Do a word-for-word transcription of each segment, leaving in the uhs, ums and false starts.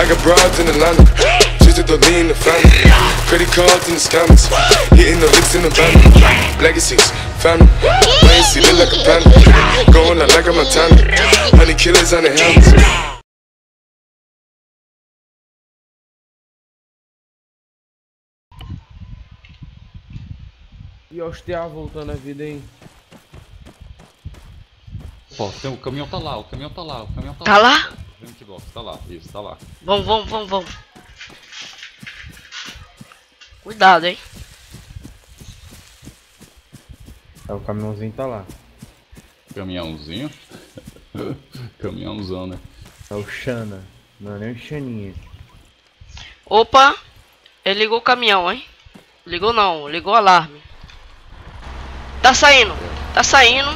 I got broads in Atlanta, just with the lean in the family. Credit cards in the scammers, hitting the licks in the van. Legacies, family, I ain't see look like a panda. Going out like a Montana, honey killers on the helmets. E Ostea voltando a vida, hein? Pô, tem, o caminhão tá lá, o caminhão tá lá, o caminhão tá, tá lá. Tá lá? Vem que gosta, tá lá, isso, tá lá. Vamos, vamos, vamos, vamos. Cuidado, hein? É, o caminhãozinho tá lá. Caminhãozinho? Caminhãozão, né? É o Xana, não é nem o Xaninha. Opa! Ele ligou o caminhão, hein? Ligou não, ligou o alarme. Tá saindo, tá saindo.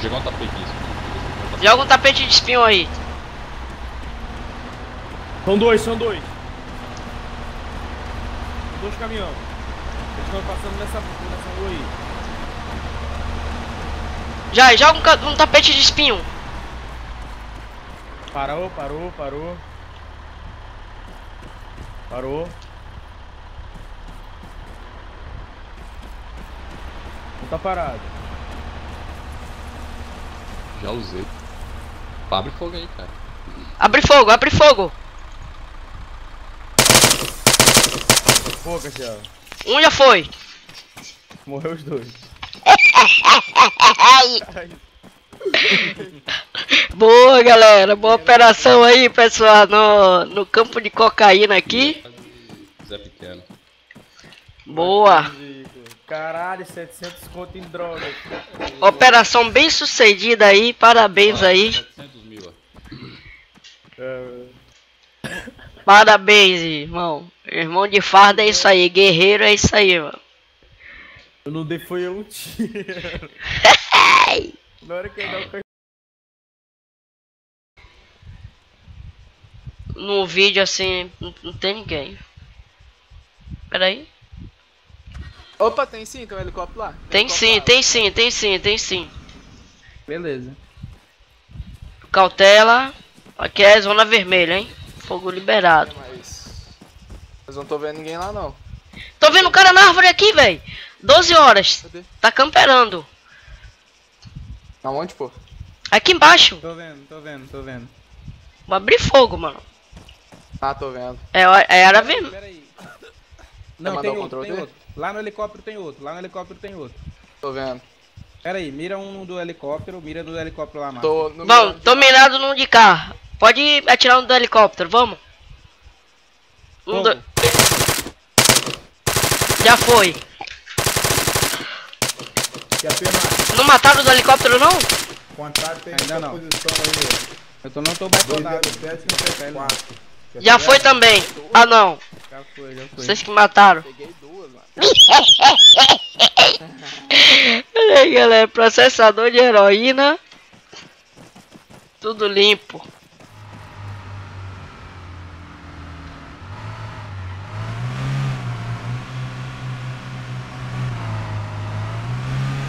Joga um tapete de espinho. Joga um tapete de espinho aí. São dois, são dois. Dois caminhões. Eles estão passando nessa, nessa rua aí. Já, joga um, um tapete de espinho. Parou, parou, parou. Parou. Tá parado. Já usei. Abre fogo aí, cara. Abre fogo, abre fogo. Fogo, Thiago. Um já foi. Morreu os dois. Boa, galera. Boa operação aí, pessoal. No, no campo de cocaína aqui. Zé Pequeno. Boa. Caralho, setecentos conto em droga. Operação bem sucedida aí, parabéns aí. setecentos mil. Parabéns, irmão. Irmão de farda é isso aí, guerreiro é isso aí, mano. Eu não dei foi um tiro. Na hora que eu dar o cachorro. No vídeo assim, não tem ninguém. Pera aí. Opa, tem sim, tem um helicóptero lá? Tem, tem sim, lá. tem sim, tem sim, tem sim. Beleza. Cautela. Aqui é zona vermelha, hein? Fogo liberado. É, mas... mas não tô vendo ninguém lá, não. Tô vendo o cara na árvore aqui, velho. doze horas. Cadê? Tá camperando. Aonde, pô? Aqui embaixo. Tô vendo, tô vendo, tô vendo. Vou abrir fogo, mano. Ah, tô vendo. É, é era vermelho. Pera aí. Não, não tem outro, controle tem dele? outro. Lá no helicóptero tem outro, lá no helicóptero tem outro. Tô vendo. Pera aí, mira um do helicóptero, mira do helicóptero lá, mano. Tô no Bom, tô mirado num de carro. Pode atirar um do helicóptero, vamos. Um, dois. Já foi. Não mataram do helicóptero, não? Contrato tem ainda não. Posição aí. Eu tô, não tô batendo nada. Já foi também. Ah, não. Já foi, já foi. Vocês que mataram. Peguei duas, mano. Aí, galera, processador de heroína. Tudo limpo.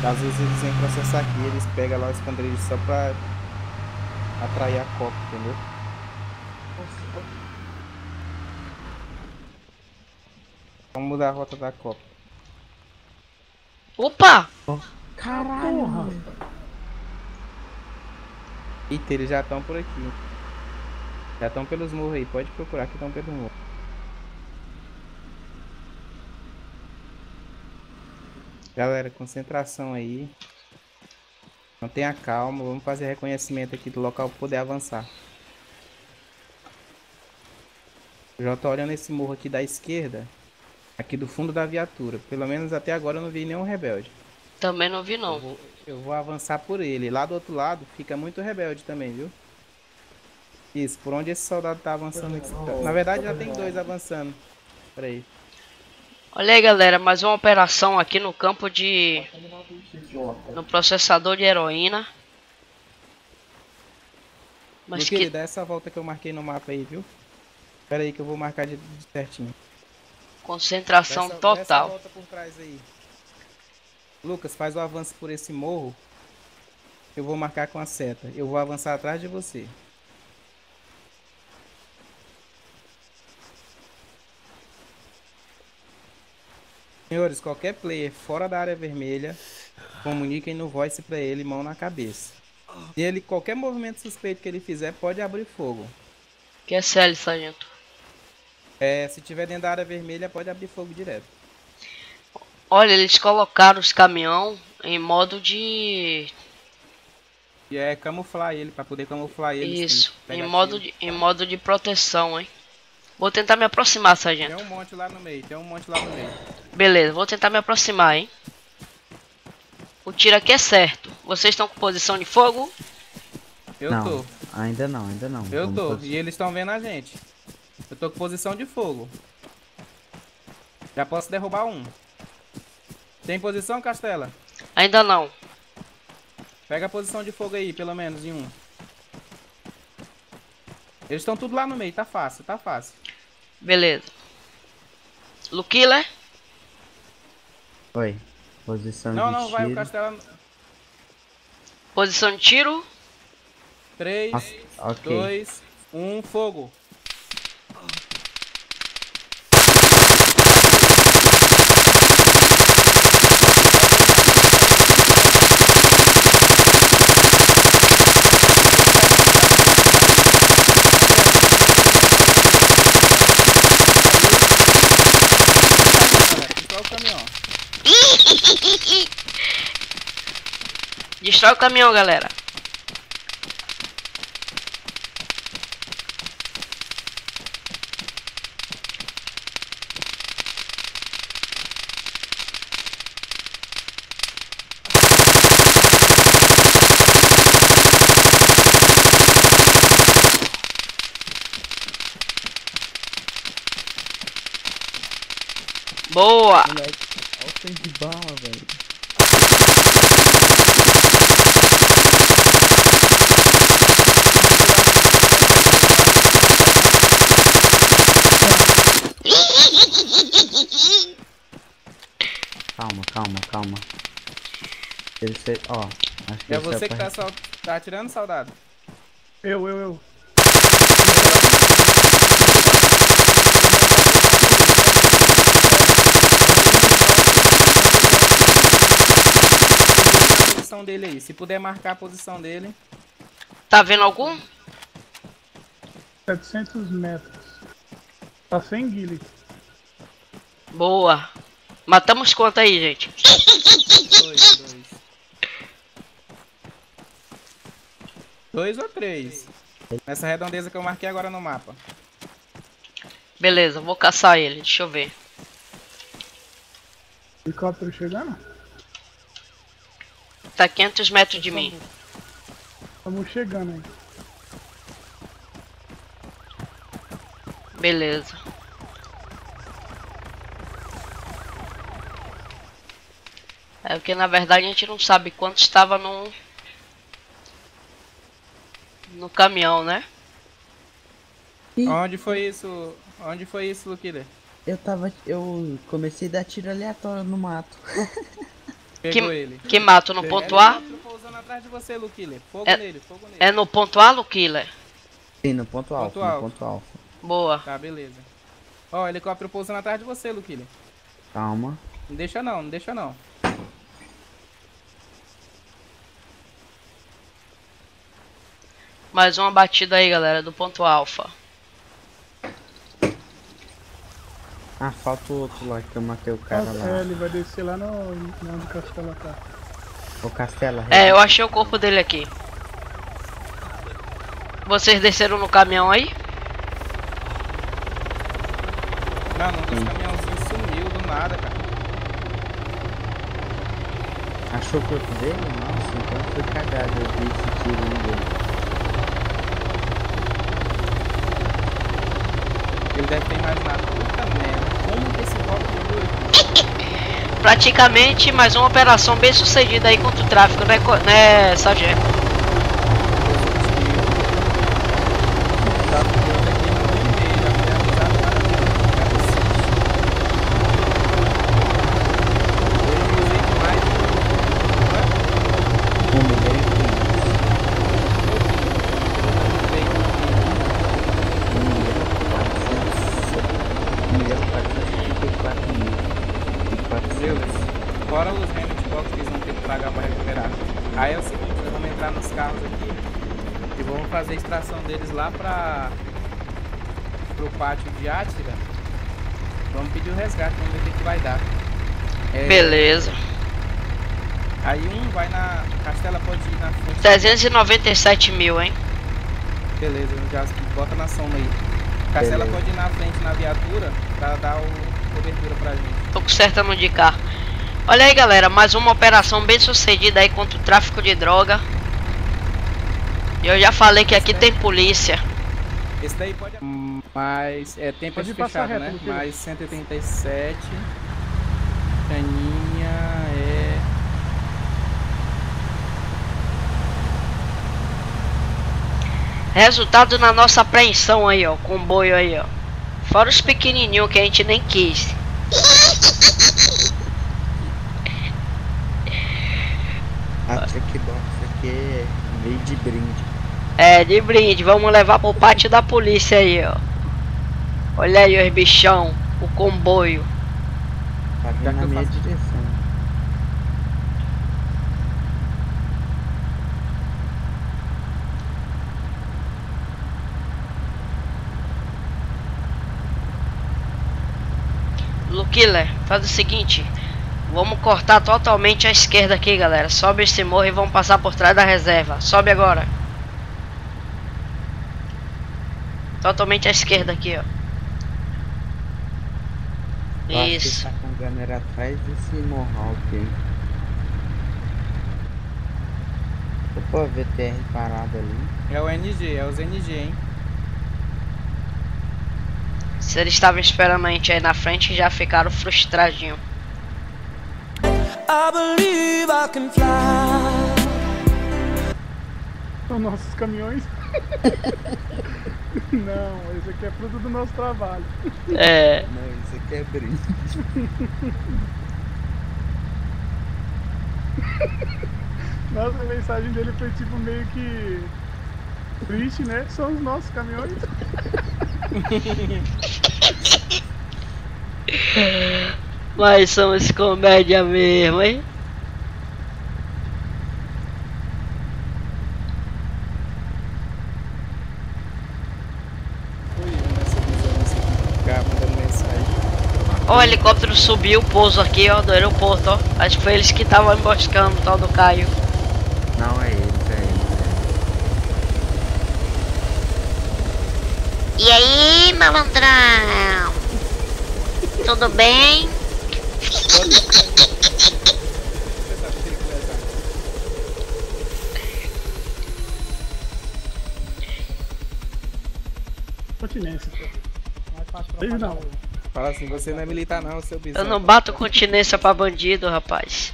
Às vezes eles vêm processar aqui, eles pegam lá o esconderijo só pra atrair a copa, entendeu? Vamos mudar a rota da Copa. Opa! Caralho! Eita, eles já estão por aqui. Já estão pelos morros aí. Pode procurar que estão pelo morro. Galera, concentração aí. Mantenha calma. Vamos fazer reconhecimento aqui do local para poder avançar. Eu já tô olhando esse morro aqui da esquerda. Aqui do fundo da viatura. Pelo menos até agora eu não vi nenhum rebelde. Também não vi não. Eu vou, eu vou avançar por ele. Lá do outro lado fica muito rebelde também, viu? Isso, por onde esse soldado tá avançando aqui. Na verdade já tem dois avançando. Pera aí. Olha aí, galera, mais uma operação aqui no campo de... no processador de heroína. Mas que... dá essa volta que eu marquei no mapa aí, viu? Pera aí que eu vou marcar de certinho. Concentração dessa, total. Dessa volta por trás aí. Lucas, faz o avanço por esse morro Eu vou marcar com a seta. Eu vou avançar atrás de você. Senhores, qualquer player fora da área vermelha, comuniquem no voice pra ele, mão na cabeça. E ele, qualquer movimento suspeito que ele fizer, pode abrir fogo. Que é sério, sargento? É, se tiver dentro da área vermelha, pode abrir fogo direto. Olha, eles colocaram os caminhão em modo de... E é camuflar ele, pra poder camuflar ele. Isso, em modo, de, em modo de proteção, hein. Vou tentar me aproximar, sargento. Tem um monte lá no meio, tem um monte lá no meio. Beleza, vou tentar me aproximar, hein. O tiro aqui é certo. Vocês estão com posição de fogo? Eu não, tô. Ainda não, ainda não. Eu Vamos tô, posição. E eles estão vendo a gente. Eu tô com posição de fogo. Já posso derrubar um. Tem posição, Castela? Ainda não. Pega a posição de fogo aí, pelo menos, em um. Eles estão tudo lá no meio, tá fácil, tá fácil. Beleza. Luquila? Oi. Posição não, de não, tiro. Não, não, vai o Castelo. Posição de tiro. três, dois, um, fogo. Destrói o caminhão, galera. Boa. Olha de bala, velho. Calma, calma, calma. Ele se... Ó, acho que é você que tá, sal... tá atirando, soldado? Eu, eu, eu. A posição dele aí. Se puder marcar a posição dele. Tá vendo algum? setecentos metros. Tá sem guile. Boa. Matamos quanto aí, gente? Dois, dois. Dois ou três? Nessa redondeza que eu marquei agora no mapa. Beleza, vou caçar ele, deixa eu ver. Helicóptero chegando? Tá a quinhentos metros de mim. Estamos chegando aí. Beleza. É porque na verdade a gente não sabe quanto estava no no caminhão, né? E... Onde foi isso? Onde foi isso, Luquila? Eu tava, eu comecei a dar tiro aleatório no mato. Pegou que, ele. Que mato? No ponto A? Eu tô pousando atrás de você, Luquila. Fogo é, nele, fogo nele. É no ponto A, Luquila? Sim, no ponto alto, ponto alto. No ponto alfa. Boa. Tá, beleza. Ó, helicóptero pousando atrás de você, Luquila. Calma. Não deixa não, não deixa não. Mais uma batida aí, galera, do ponto alfa. Ah, falta o outro lá que eu matei o cara. Nossa, lá. É, ele vai descer lá no, no onde o Castelo tá. O Castelo. É, é, eu achei o corpo dele aqui. Vocês desceram no caminhão aí? Não, não, esse caminhãozinho sumiu do nada, cara. Achou o corpo dele? Nossa, então foi cagado. Eu vi esse tiro dele. Ele deve ter imaginado, puta merda, como que esse golpe foi? Praticamente mais uma operação bem sucedida aí contra o tráfico, né, né sargento? Um recuperar. Aí é o seguinte, nós vamos entrar nos carros aqui e vamos fazer a extração deles lá para o pátio de Átila. Vamos pedir o resgate, vamos ver o que vai dar. É... Beleza. Aí um vai na... Castela pode ir na fonte. trezentos e noventa e sete mil, hein? Beleza, já bota na soma aí. Castela pode ir na frente na viatura pra dar o... cobertura pra gente. Tô consertando de carro. Olha aí, galera, mais uma operação bem sucedida aí contra o tráfico de droga. E eu já falei que aqui tem polícia. Esse daí pode... Mas... É tempo de fechado, reto, né? Mais cento e oitenta e sete... Caninha... É... Resultado na nossa apreensão aí, ó. Comboio aí, ó. Fora os pequenininhos que a gente nem quis. Ah, isso aqui é bom. Isso aqui é meio de brinde. É, de brinde. Vamos levar pro pátio da polícia aí, ó. Olha aí os bichão. O comboio. Tá vindo na minha direção. Killer, faz o seguinte, vamos cortar totalmente a esquerda aqui, galera. Sobe esse morro e vamos passar por trás da reserva. Sobe agora. Totalmente à esquerda aqui, ó. Nossa, isso. Tá com câmera atrás desse morro aqui. Opa, V T R parado ali. É o N G, é os N G, hein? Se eles estavam esperando a gente aí na frente, já ficaram frustradinhos. São nossos caminhões? Não, esse aqui é fruto do nosso trabalho. É. Não, esse aqui é brinde. Nossa, a mensagem dele foi tipo meio que... triste, né? São os nossos caminhões. Mas são os comédia mesmo, hein? Ó, o helicóptero subiu o pouso aqui, ó, do aeroporto, ó. Acho que foi eles que estavam emboscando o tal do Caio. Não, é eles, é eles. E aí, malandrão? Tudo bem? Continência. Não. Fala assim, você não é militar não, seu bizarro. Eu não bato continência pra bandido, rapaz.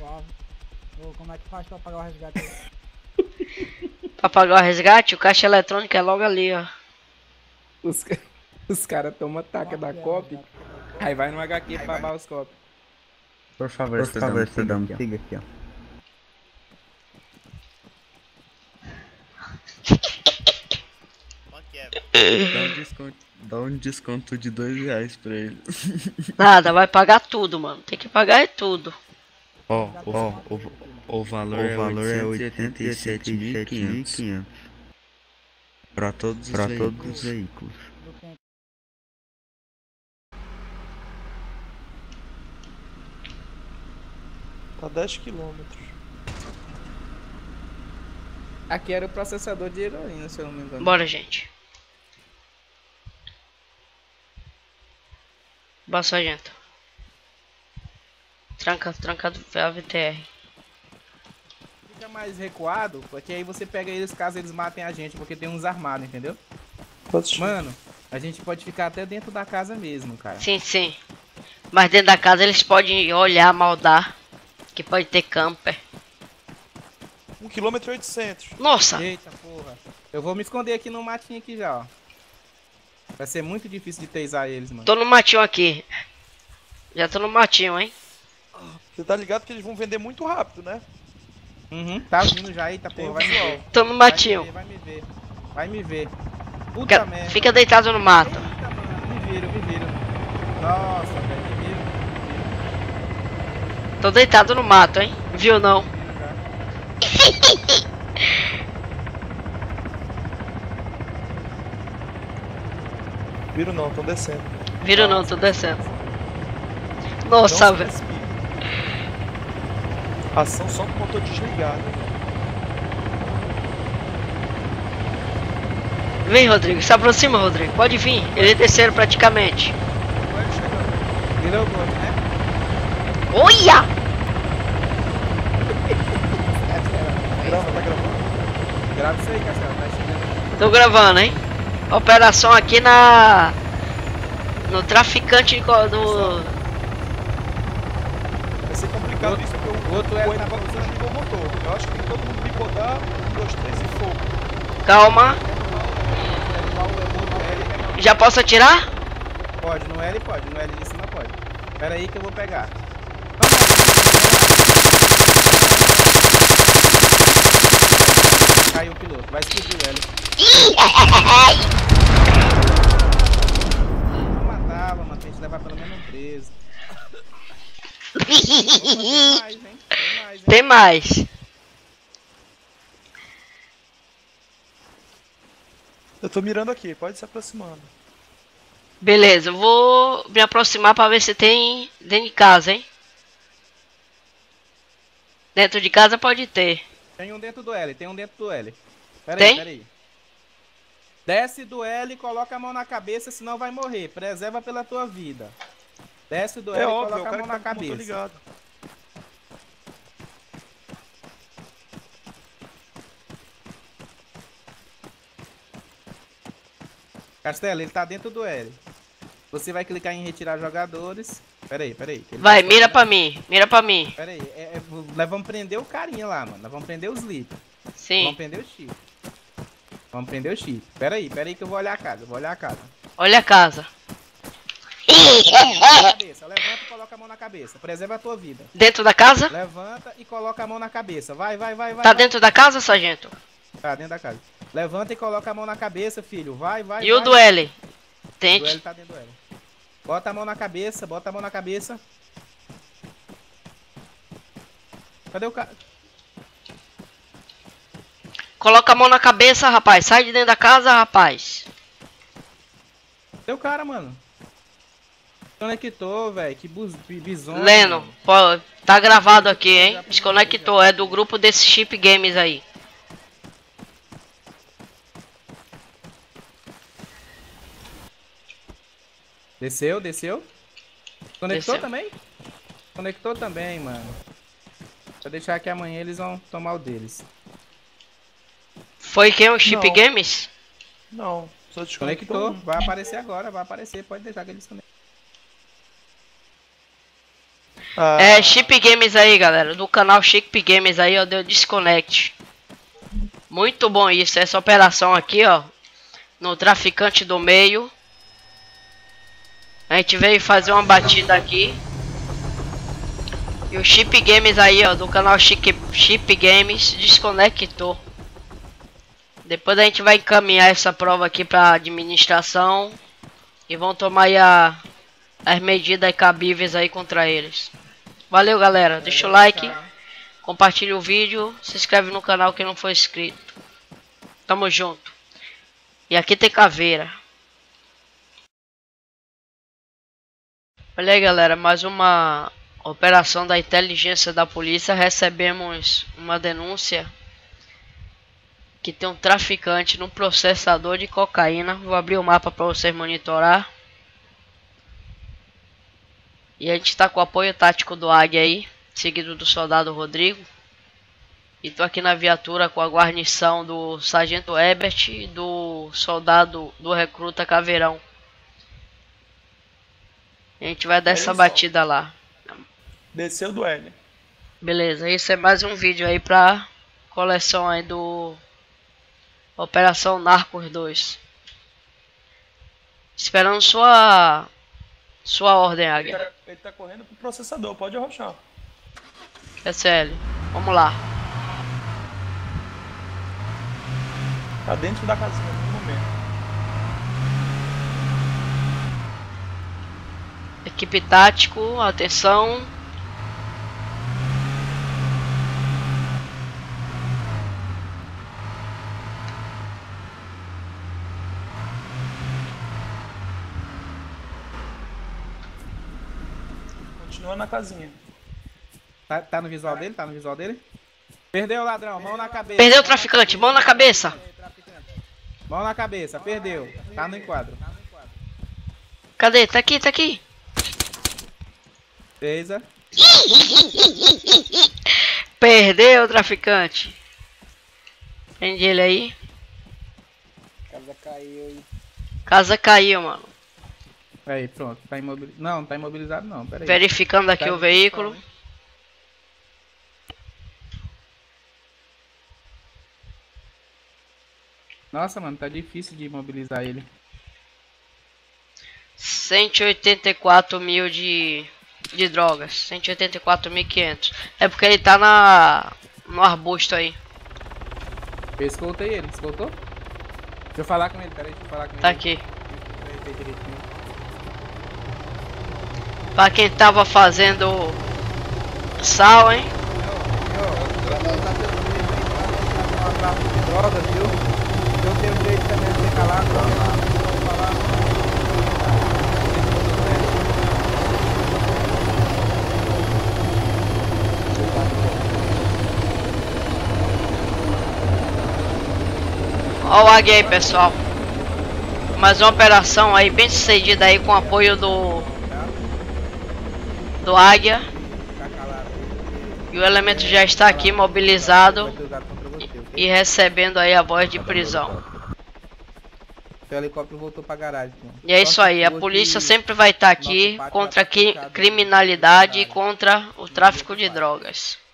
Uau. Uau, como é que faz pra pagar o resgate? Pra pagar o resgate, o caixa eletrônico é logo ali, ó. Os, os caras tomam taca da copy, aí vai no H Q pra abar os copy. Por favor, por favor, Sedão, siga aqui, ó. Dá um desconto, dá um desconto de dois reais pra ele. Nada, vai pagar tudo, mano. Tem que pagar é tudo. Ó, oh, ó, oh, o, o valor é oitocentos e oitenta e sete mil e quinhentos para todos os veículos. Tá dez quilômetros. Aqui era o processador de heroína, se eu não me engano. Bora, gente. Bora, sargento. Tranca, tranca a V T R. Fica mais recuado, porque aí você pega eles caso eles matem a gente, porque tem uns armados, entendeu? Poxa. Mano, a gente pode ficar até dentro da casa mesmo, cara. Sim, sim. Mas dentro da casa eles podem olhar, maldar, que pode ter camper. um quilômetro e oitocentos. Nossa! Eita porra. Eu vou me esconder aqui no matinho aqui já, ó. Vai ser muito difícil de tasar eles, mano. Tô no matinho aqui. Já tô no matinho, hein? Você tá ligado que eles vão vender muito rápido, né? Uhum, tá vindo já, eita porra, vai me ver. Tô no matinho. Vai me ver, vai me ver. Vai me ver. Puta fica, merda. Fica deitado no mato. Eita, mano, me viram, me viram. Nossa, velho, me viram. Tô deitado no mato, hein? Viu não? Viro não, tô descendo. Viro não, tô descendo. Nossa, velho. Ação só porque eu tô desligado. Vem, Rodrigo. Se aproxima, Rodrigo. Pode vir. Ele desceram praticamente. Vai chegando. Vira o nome, né? Olha! Grava, tá gravando? Grava isso aí, Castelo. Vai chegando. Tô gravando, hein? Operação aqui na... No traficante do... Vai ser complicado isso, porque o outro é a evolução de um motor. Eu acho que tem que todo mundo bicodar, um, dois, três e fogo. Calma. Já posso atirar? Pode, no L pode, no L de cima pode. Pera aí que eu vou pegar. Caiu o piloto, vai explodir o L. Vou matar, vou matar, a gente levar pelo menos preso. Tem mais, hein? Tem mais, hein? Tem mais. Eu tô mirando aqui, pode se aproximando. Beleza, eu vou me aproximar pra ver se tem dentro de casa, hein? Dentro de casa pode ter. Tem um dentro do L, tem um dentro do L. Pera tem? aí, pera aí. Desce do L e coloca a mão na cabeça, senão vai morrer. Preserva pela tua vida. Desce do L é e óbvio, coloca a mão na cabeça. Ligado. Castelo, ele tá dentro do L. Você vai clicar em retirar jogadores. Pera aí, pera aí. Vai, tá mira pra mim, mira pra mim. Pera aí, é, é, nós vamos prender o carinha lá, mano. Nós vamos prender os líderes. Sim. Vamos prender o Chico. Vamos prender o Chico. Pera aí, pera aí que eu vou olhar a casa, eu vou olhar a casa. Olha a casa. Cabeça, levanta e coloca a mão na cabeça. Preserva a tua vida. Dentro da casa? Levanta e coloca a mão na cabeça. Vai, vai, vai, vai. Tá vai. Dentro da casa, sargento? Tá dentro da casa. Levanta e coloca a mão na cabeça, filho. Vai, vai, e vai. E o do L? Tente. O do L tá dentro do L. Bota a mão na cabeça, bota a mão na cabeça. Cadê o cara? Coloca a mão na cabeça, rapaz. Sai de dentro da casa, rapaz. Cadê o cara, mano? Desconectou, velho. Que bizonho. Leno, pô, tá gravado aqui, hein? Desconectou. É do grupo desse Chip Games aí. Desceu, desceu. Desconectou desceu. também? Desconectou também, mano. Vou deixar que amanhã eles vão tomar o deles. Foi quem? O Chip Não. Games? Não, só desconectou. Vai aparecer agora, vai aparecer. Pode deixar que eles conectem. Ah. É, Chip Games aí, galera. Do canal Chip Games aí, ó. Deu Disconnect. Muito bom isso. Essa operação aqui, ó. No traficante do meio. A gente veio fazer uma batida aqui. E o Chip Games aí, ó. Do canal Chip, Chip Games. Desconectou. Depois a gente vai encaminhar essa prova aqui pra administração e vão tomar aí a, as medidas cabíveis aí contra eles. Valeu, galera. Deixa o like, compartilha o vídeo, se inscreve no canal quem não for inscrito. Tamo junto. E aqui tem caveira. Olha aí, galera. Mais uma operação da inteligência da polícia. Recebemos uma denúncia que tem um traficante num processador de cocaína. Vou abrir o mapa para vocês monitorar. E a gente está com o apoio tático do Águia aí, seguido do soldado Rodrigo. E tô aqui na viatura com a guarnição do sargento Ebert e do soldado do recruta Caveirão. E a gente vai dar essa batida lá. Desceu do L. Beleza, isso é mais um vídeo aí para coleção aí do Operação Narcos dois. Esperando sua sua ordem, Águia. Ele tá, ele tá correndo pro processador, pode arrochar. P C L, vamos lá. Tá dentro da casinha no momento. Equipe tático, atenção. continua na casinha. Tá, tá no visual dele? Tá no visual dele? Perdeu, ladrão, mão na cabeça. Perdeu o traficante, mão na cabeça. Mão na cabeça, perdeu. Tá no enquadro. Cadê? Tá aqui, tá aqui. Beleza. Perdeu o traficante. Prende ele aí. Casa caiu aí. Casa caiu, mano. Aí, pronto. Tá imobilizado. Não, não tá imobilizado não. Pera aí. Verificando aqui tá o veículo. Aí. Nossa, mano, tá difícil de imobilizar ele. cento e oitenta e quatro mil de, de drogas. cento e oitenta e quatro mil e quinhentos. É porque ele tá na, no arbusto aí. Eu escoltei ele, escoltou? Deixa eu falar com ele, peraí, deixa eu falar com tá ele. Tá aqui. Pra quem tava fazendo sal, hein? Droga, viu? Eu tenho direito também de ficar lá, olha o águia aí, pessoal. Mais uma operação aí bem sucedida aí com o apoio do do águia. E o elemento já está aqui mobilizado e, e recebendo aí a voz de prisão. O helicóptero voltou para garagem. E é isso aí, a polícia sempre vai estar aqui contra a criminalidade e contra o tráfico de drogas.